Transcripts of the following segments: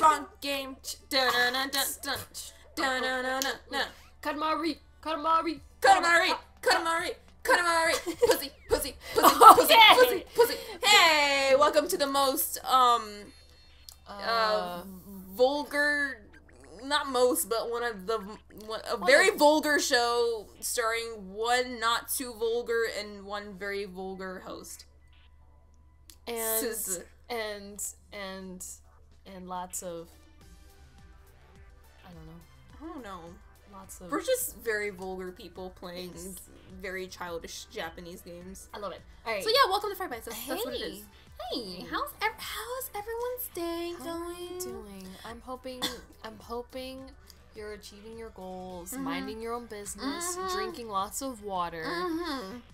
Wrong game. Katamari, Katamari, Katamari, Katamari, Katamari, pussy, pussy, pussy, pussy, pussy, pussy. Hey, welcome to the most vulgar, not most, but one of the very vulgar show starring one not too vulgar and one very vulgar host. And lots of I don't know. Lots of we're just very vulgar people playing very childish Japanese games. I love it. All right. So yeah, welcome to Fried Bytes. That's what it is. Hey, how's everyone's day going? I'm hoping you're achieving your goals, minding your own business, drinking lots of water,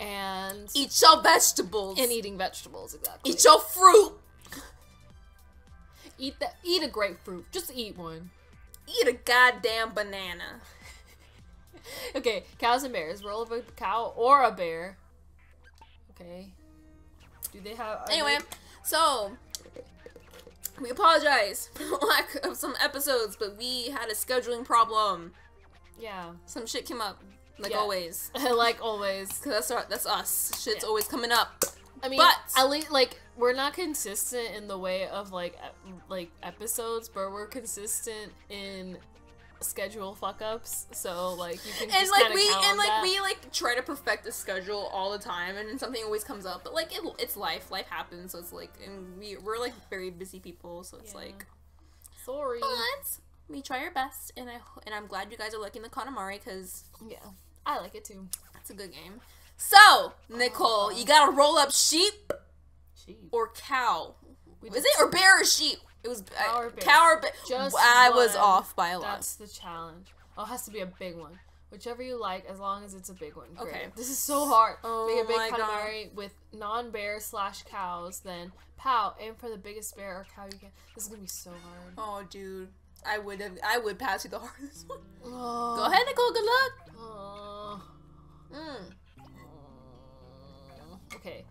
and eat your vegetables. And eating vegetables, exactly. Eat your fruit. Eat a grapefruit. Just eat one. Eat a goddamn banana. Okay, cows and bears. Roll of a cow or a bear. Okay. Do they have anyway? So we apologize for the lack of some episodes, but we had a scheduling problem. Yeah, some shit came up, like always. Like always, because that's us. Shit's always coming up. I mean, but at least like we're not consistent in the way of like episodes, but we're consistent in schedule fuck ups. So like you can just kind of count on that. We like try to perfect the schedule all the time, and then something always comes up. But like it's life. Life happens. So it's like, and we're like very busy people. So it's like, sorry. But we try our best, and I'm glad you guys are liking the Katamari because I like it too. That's a good game. So Nicole, you gotta roll up sheep, or cow. Is it or bear or sheep? It was cow or bear. Just I was off by a lot. That's the challenge. Oh, it has to be a big one. Whichever you like, as long as it's a big one. Great. Okay. This is so hard. Oh, make a big Katamari with non-bear/cows, then pow, aim for the biggest bear or cow you can. This is gonna be so hard. Oh, dude. I would pass you the hardest one. Oh. Go ahead, Nicole. Good luck. Oh. Okay.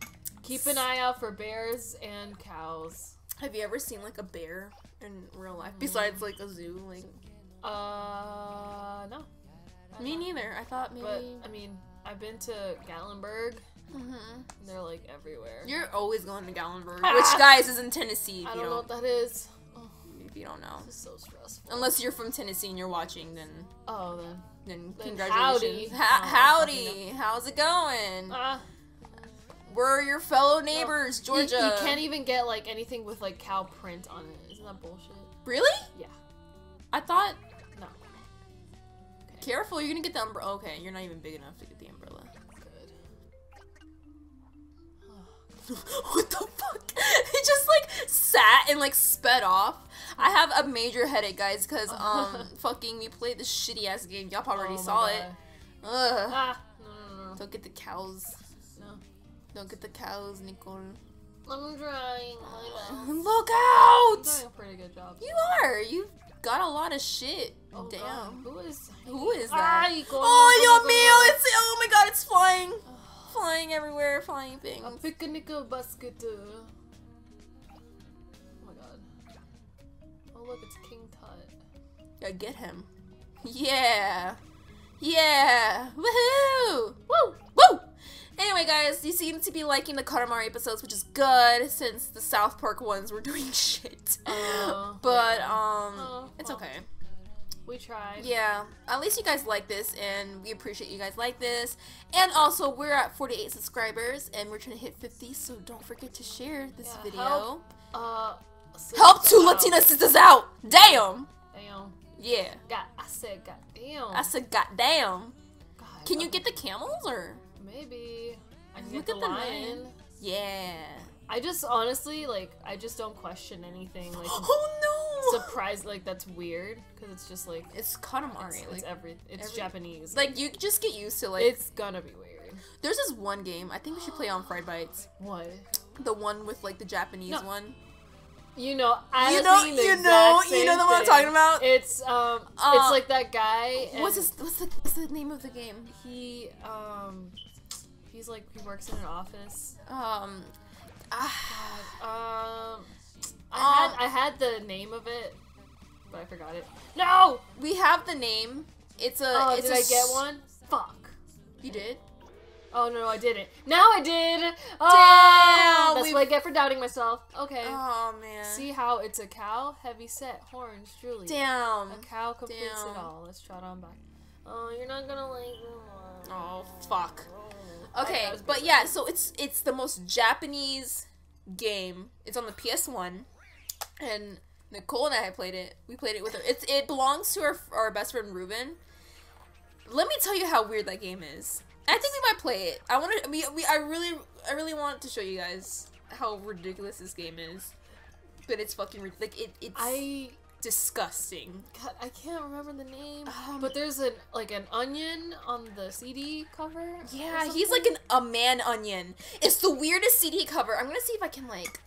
Keep an eye out for bears and cows. Have you ever seen, like, a bear in real life? Besides, like, a zoo? Like, no. Me neither. I thought maybe... But, I mean, I've been to Gatlinburg. And they're, like, everywhere. You're always going to Gatlinburg. Which, guys, is in Tennessee. I don't know what that is. Oh, if you don't know. This is so stressful. Unless you're from Tennessee and you're watching, then... Oh, then... Then congratulations. Howdy. Howdy. How's it going? We're your fellow neighbors, Georgia. You can't even get like anything with like cow print on it. Isn't that bullshit? Really? Yeah. I thought. No. Okay. Careful, you're gonna get the umbrella. Okay, you're not even big enough to get the umbrella. Good. What the fuck? It just like sat and like sped off. I have a major headache, guys, because fucking we played this shitty ass game. Y'all probably already saw it. Ugh. Ah. No. Don't get the cows. Don't get the cows, Nicole. I'm trying. Look out! I'm doing a pretty good job. You are. You've got a lot of shit. Oh, damn. God. Who is that? Oh, yo mio! It's oh my god! It's flying, flying everywhere, flying things. I'm picking a basket. Oh my god! Oh look, it's King Tut. Yeah, get him. Yeah, yeah. Woohoo! Woo! Woo! Anyway, guys, you seem to be liking the Katamari episodes, which is good, since the South Park ones were doing shit. But, it's okay. We tried. Yeah. At least you guys like this, and we appreciate you guys like this. And also, we're at 48 subscribers, and we're trying to hit 50, so don't forget to share this video. Help, help two Latina sisters out! Damn! Damn. Yeah. God, I said goddamn. I said goddamn. God, can you get the camels, or...? Maybe. I can get the lion. Yeah. I just honestly, like, I just don't question anything. Like, oh no! Surprised, like, that's weird. Because it's just like. It's Katamari. It's everything. It's Japanese. Like, you just get used to, like. It's gonna be weird. There's this one game I think we should play on Fried Bytes. What? The one with, like, the Japanese one. You know, you know the one I'm talking about. It's like that guy. What's the name of the game? He, he's like he works in an office. had the name of it, but I forgot it. No! We have the name. It's a... Oh, it's did I get one? Fuck. You did? Oh, no, I didn't. Now I did! Oh! Damn, that's what I get for doubting myself. Okay. Oh, man. See how it's a cow? Heavy set. Horns. Julie. Damn. A cow completes it all. Let's trot on by. Oh, you're not gonna like... Oh, fuck. Okay, but yeah, so it's the most Japanese game. It's on the PS1, and Nicole and I played it. We played it with her. It belongs to our best friend Ruben. Let me tell you how weird that game is. I think we might play it. I want to. I really want to show you guys how ridiculous this game is. But it's fucking like it's disgusting. God, I can't remember the name, but there's an onion on the CD cover. Yeah, he's like a man onion. It's the weirdest CD cover. I'm gonna see if I can like.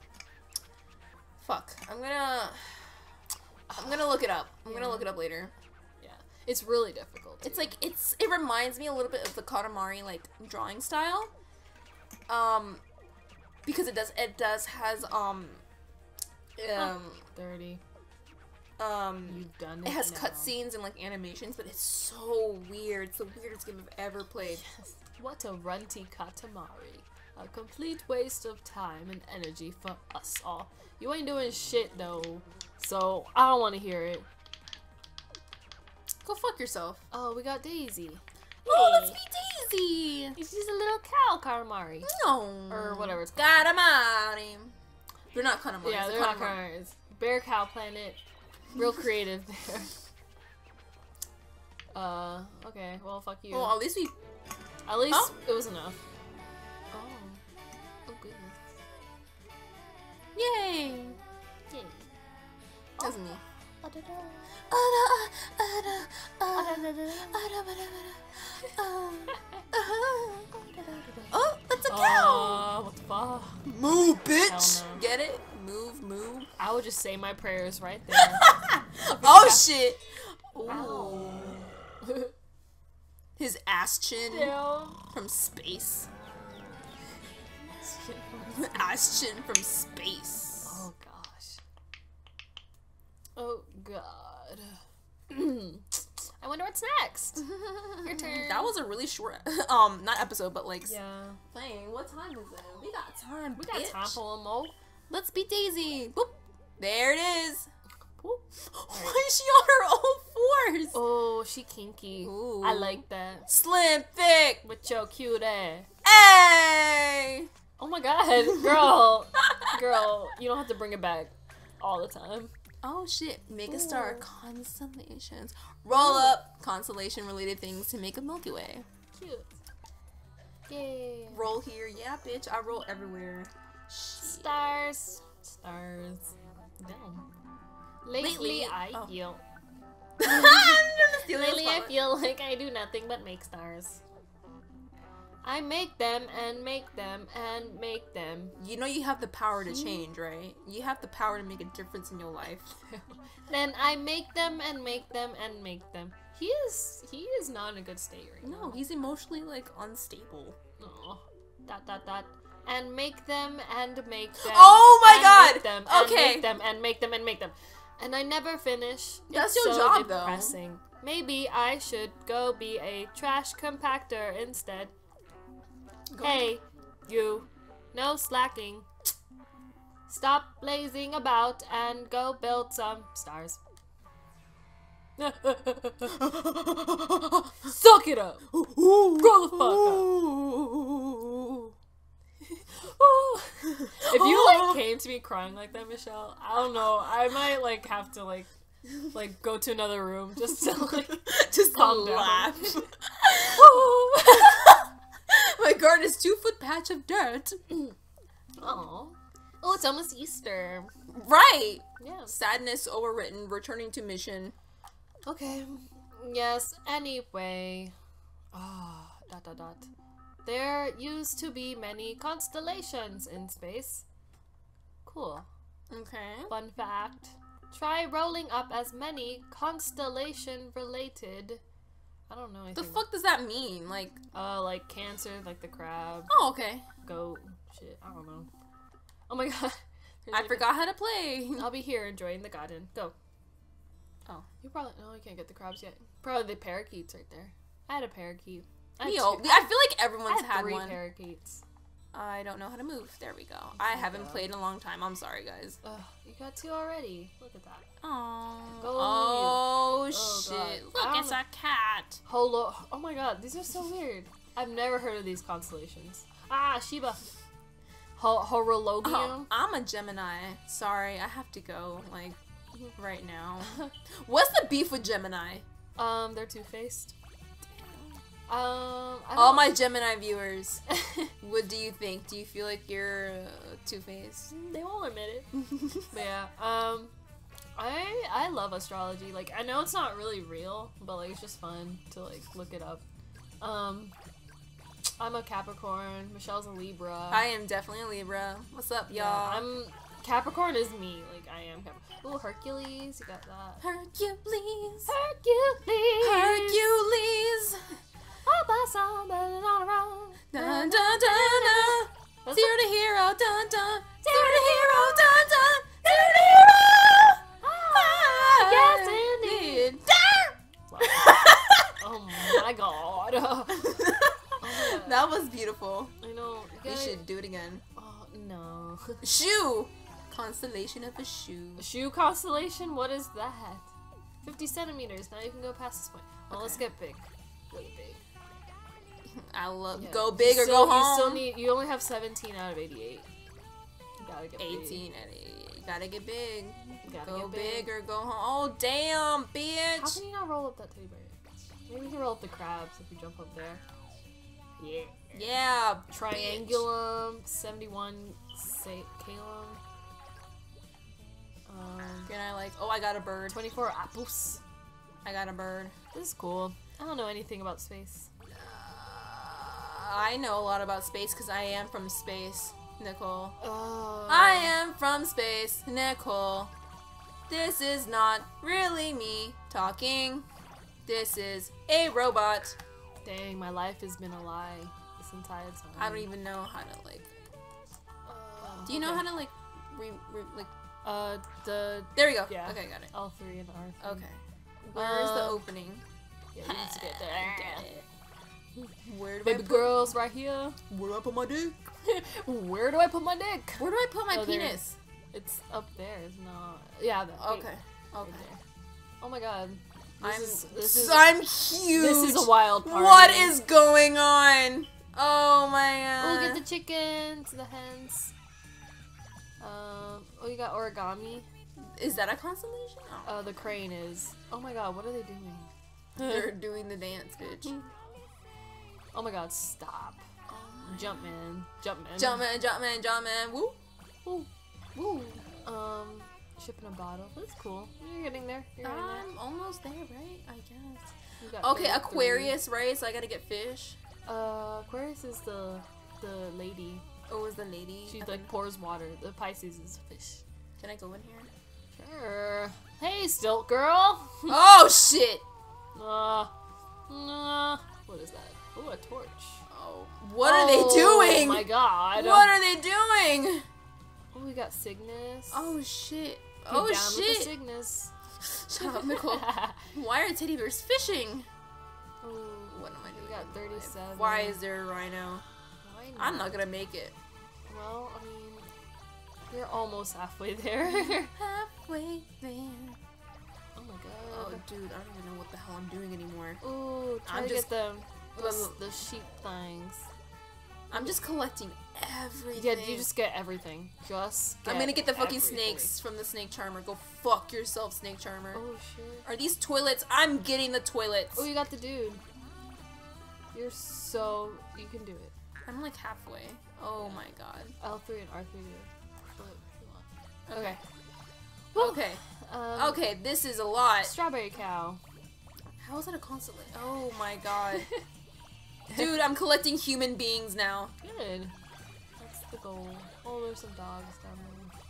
Fuck. I'm gonna look it up. I'm gonna look it up later. Yeah, it's really difficult. It's like it reminds me a little bit of the Katamari like drawing style. Because it has You've done it. It has cutscenes and like animations, but it's so weird. It's the weirdest game I've ever played. Yes. What a runty Katamari. A complete waste of time and energy for us all. You ain't doing shit though, so I don't want to hear it. Go fuck yourself. Oh, we got Daisy. Oh, let's be Daisy. She's a little cow Katamari. No. Or whatever it's called. Katamari. They're not Katamari. Yeah, they're not Katamari. Bear Cow Planet. Real creative there. Okay. Well, fuck you. Well, at least we... At least it was enough. Oh. Oh, goodness. Yay! Yay. That's me. Oh, that's a cow! What the fuck? Move, bitch! No. Get it? Move, move. I would just say my prayers right there. Oh, shit! Ooh. His ass chin from space. Ass chin from space. Oh, gosh. Oh, God. I wonder what's next. Your turn. That was a really short, not episode, but like thing. What time is it? We got time. We got time for a mo. Let's be Daisy. Boop. There it is. Boop. Why is she on her own fours? Oh, she kinky. Ooh. I like that. Slim thick with your cute ass. Hey. Oh my God, girl, girl, you don't have to bring it back all the time. Oh shit, make a star, constellations. Roll up constellation related things to make a Milky Way. Cute. Yay. Roll here, yeah bitch, I roll everywhere. Shit. Stars. Stars. Damn. Lately I feel. Lately I feel like I do nothing but make stars. I make them, and make them, and make them. You know you have the power to change, right? You have the power to make a difference in your life. Then I make them, and make them, and make them. He is not in a good state right now. No, he's emotionally, like, unstable. Aww. Dot, dot, dot. And make them, and make them. Oh my God! Make them, okay. And make them, and make them, and make them. And I never finish. That's it's your so job, depressing. Though. Maybe I should go be a trash compactor instead. Go hey, on. You. No slacking. Stop blazing about and go build some stars. Suck it up! Grow the fuck up! If you like came to me crying like that, Michelle, I don't know. I might like have to like go to another room just to like just calm down. Laugh. My garden is 2-foot patch of dirt. Oh, oh, it's almost Easter. Right. Yeah. Sadness overwritten. Returning to mission. Okay. Yes. Anyway. Ah. Oh, dot dot dot. There used to be many constellations in space. Cool. Okay. Fun fact. Try rolling up as many constellation-related. I don't know. The fuck does that mean? Like Cancer, like the crab. Oh, okay. Goat, shit. I don't know. Oh my God. I forgot how to play. I'll be here enjoying the garden. Go. Oh, you probably no, you can't get the crabs yet. Probably the parakeets right there. I had a parakeet. I feel like everyone's had one. Parakeets. I don't know how to move. There we go. I haven't played in a long time. I'm sorry, guys. Ugh, you got two already. Look at that. Aww. Go oh, shit. God. Look, it's a cat. Holo. Oh, my God. These are so weird. I've never heard of these constellations. Ah, Shiba. Horologium. Oh, I'm a Gemini. Sorry, I have to go, like, right now. What's the beef with Gemini? They're two-faced. All my Gemini viewers, what do you think? Do you feel like you're two-faced? They won't admit it. But yeah, I love astrology. Like, I know it's not really real, but like it's just fun to like look it up. I'm a Capricorn. Michelle's a Libra. I am definitely a Libra. What's up, y'all? Yeah, I'm Capricorn is me. Like I am Capricorn. Ooh, Hercules. You got that. Hercules. Hercules. Hercules. Dun, dun, dun, dun. Zero to hero, dun dun. Zero to hero, dun dun. Zero to hero. Ah, yes, indeed. Oh my God. That was beautiful. I know. We should do it again. Oh no. Shoe. Constellation of a shoe. Shoe constellation. What is that? 50 centimeters. Now you can go past this point. Well, let's get big. Really big. I love go big or go home. You only have 17 out of 88. You gotta get 18 big. At 88. You gotta get big. You gotta go big or go home. Oh damn, bitch! How can you not roll up that teddy bear? Maybe you can roll up the crabs if you jump up there. Yeah. Yeah. Triangulum, bitch. 71 calum. Can I like? Oh, I got a bird. 24 apples. I got a bird. This is cool. I don't know anything about space. I know a lot about space because I am from space, Nicole. Oh. I am from space, Nicole. This is not really me talking. This is a robot. Dang, my life has been a lie this entire time. I don't even know how to like. Do you know how to like? There we go. Yeah. Okay, got it. L3 and R3. Okay. Where is the opening? Yeah, you need to get there. I get it. Where do Baby I put girls right here. Where do I put my dick? Where do I put my dick? Where do I put my penis? It's up there. It's not. Yeah. Okay. Okay. Oh my God. I'm huge. This is a wild party. What is going on? Oh my God. Look at the chickens, the hens. Oh, you got origami. Is that a constellation? Oh, the crane is. Oh my God. What are they doing? They're doing the dance, bitch. Oh my God, stop. Oh my Jump man. Woo. Woo. Woo. Shipping a bottle. That's cool. You're getting there. You're getting there. Almost there, right? I guess. Okay, Aquarius, right? So I gotta get fish. Aquarius is the lady. Oh, is the lady? She like pours water. The Pisces is fish. Can I go in here? Sure. Hey, stilt girl. Oh shit. What is that? Ooh, a torch. Oh. What are they doing? Oh my God. What are they doing? Oh, we got Cygnus. Oh shit. Oh down shit. With the Cygnus. Shut up, Nicole. Why are teddy bears fishing? Ooh, what am I doing? We got 37. Why is there a rhino? Why not? I'm not gonna make it. Well, I mean, you're almost halfway there. Halfway there. Oh my God. Oh dude, I don't even know what the hell I'm doing anymore. Ooh, try to get them. The sheep things. I'm just collecting everything. Yeah, you just get everything. Just get I'm gonna get the fucking snakes from the snake charmer. Go fuck yourself, snake charmer. Oh shit. Are these toilets? I'm getting the toilets. Oh, you got the dude. You're so you can do it. I'm like halfway. Oh my God. L3 and R3. Okay. Okay. Okay. This is a lot. Strawberry cow. How is that a constellation? Oh my God. Dude, I'm collecting human beings now. Good. That's the goal. Oh, there's some dogs down there.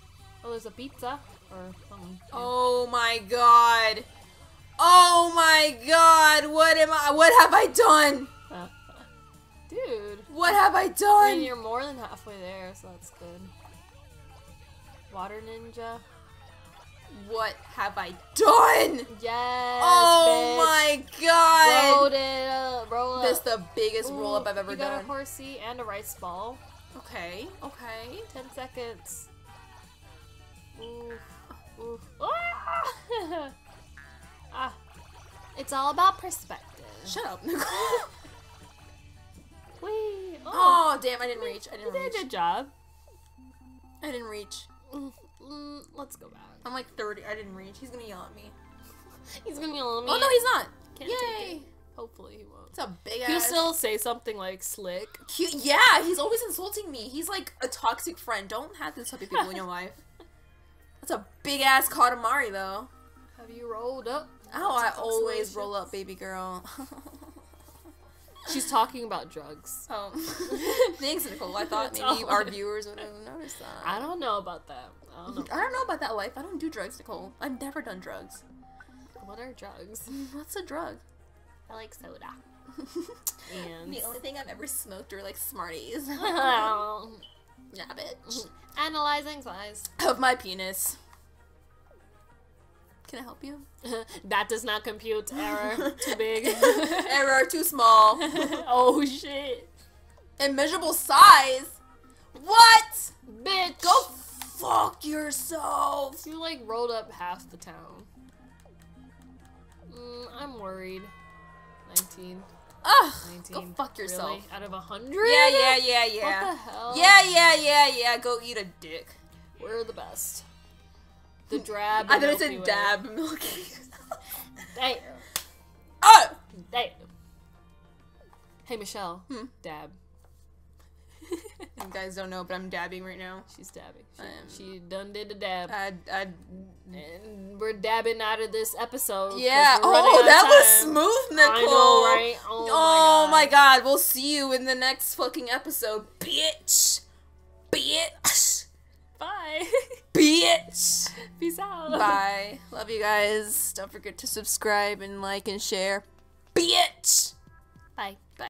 Oh, there's a pizza. Or something. Oh my God. Oh my God. What have I done? Dude. What have I done? I mean, you're more than halfway there, so that's good. Water ninja. What have I done? Yes. Oh my god. Rolled it up. Roll up. This is the biggest roll up I've ever done. You got a horsey and a rice ball. Okay. Okay. 10 seconds. Ooh. Ooh. Ah! Ah. It's all about perspective. Shut up, Nicole. Whee. Oh, damn! I didn't reach. You did a good job. I didn't reach. Let's go back. I'm like 30. I didn't reach. He's gonna yell at me. He's gonna yell at me. Oh no, he's not. Can't take it. Hopefully he won't. It's a big ass. He'll still say something like slick. Cute. Yeah, he's always insulting me. He's like a toxic friend. Don't have those type of people in your life. That's a big ass Katamari though. Have you rolled up? Oh, I always roll up, baby girl. She's talking about drugs. Oh. Thanks, Nicole. I thought maybe our viewers would have noticed that. I don't know about that. I don't know about that life. I don't do drugs, Nicole. I've never done drugs. What are drugs? What's a drug? I like soda. And the only thing I've ever smoked are like Smarties. Yeah, bitch. Analyzing size. Of my penis. Can I help you? That does not compute. Error. Too big. Error. Too small. Oh, shit. Immeasurable size? What? Bitch. Go fuck yourself. You, like, rolled up half the town. I'm worried. 19. Ugh. 19. Go fuck yourself. Really? Out of 100? Yeah. What the hell? Yeah. Go eat a dick. We're the best. The drab. I thought it said dab milky. Damn. Oh! Damn. Hey, Michelle. Hmm? Dab. You guys don't know, but I'm dabbing right now. She's dabbing. She done did a dab. And we're dabbing out of this episode. Yeah. Oh, that was smooth, Nicole. I know, right? Oh my god. We'll see you in the next fucking episode, bitch. Bitch. Bye. Bitch. Peace out. Bye. Love you guys. Don't forget to subscribe and like and share. Bitch. Bye. Bye.